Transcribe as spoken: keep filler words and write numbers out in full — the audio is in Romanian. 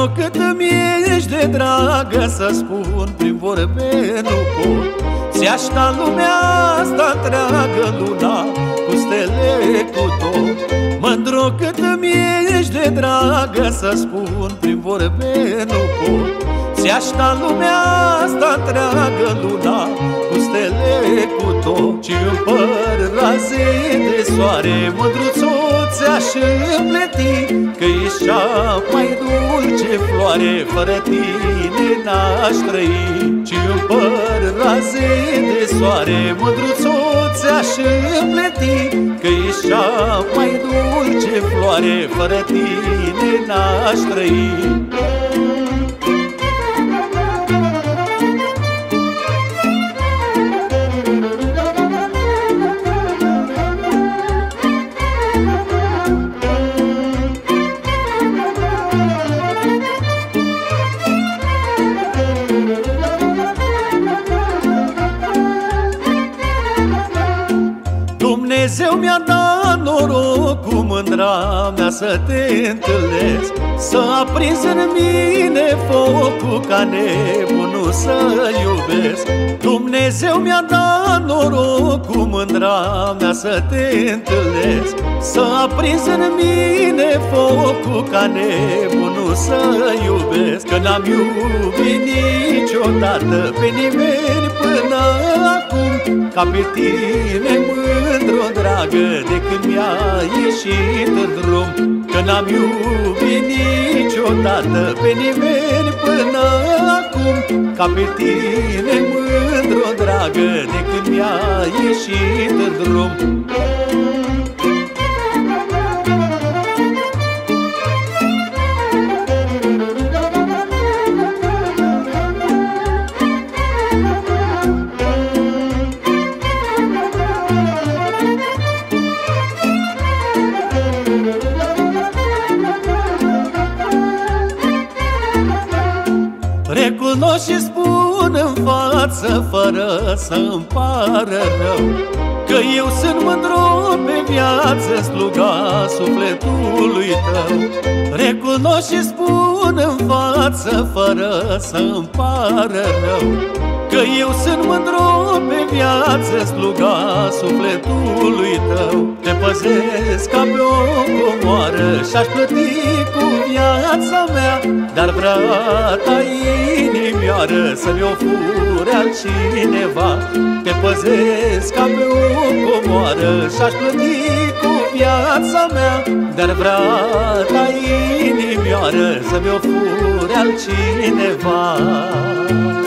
Mandro, cât îmi ești de dragă, să spun prin vorbe nu pot. Ți-aș da lumea asta întreagă, luna cu stele cu tot. Mandro, cât îmi ești de dragă, să spun prin vorbe nu pot. Ți-aș da lumea asta întreagă, luna cu stele cu tot. Și în păr raze de soare, mândruțo, ți-aș împleti, că ești cea mai dulce floare, fără tine n-aș trăi. Și în păr raze de soare, mândruțo, ți-aș împleti, că ești cea mai dulce floare, fără tine n-aș trăi. Dumnezeu mi-a dat norocul, mândra mea, să te întâlnesc, să aprinzi în mine focul, ca nebunul să iubesc. Dumnezeu mi-a dat norocul, mândra mea, să te întâlnesc, să aprinzi în mine focul, ca nebunul să iubesc. Că n-am iubit niciodată pe nimeni până acum ca pe tine, Mandro, dragă, de când mi-a ieșit în drum. Că n-am iubit niciodată pe nimeni până acum ca pe tine, Mandro, dragă, de când mi-a ieșit în drum. Recunosc și spun în față, fără să-mi pară rău, că eu sunt mândru pe viață, sluga sufletului tău. Recunosc și spun în față, fără să-mi pară rău, că eu sunt mândru pe viață, sluga sufletului tău. Te păzesc ca pe o comoară și-aș plăti cu viața mea, dar vrea ta inimioară să-mi o fure altcineva. Te păzesc ca pe o comoară și-aș plăti cu viața mea, dar vrea ta inimioară să-mi o fure altcineva.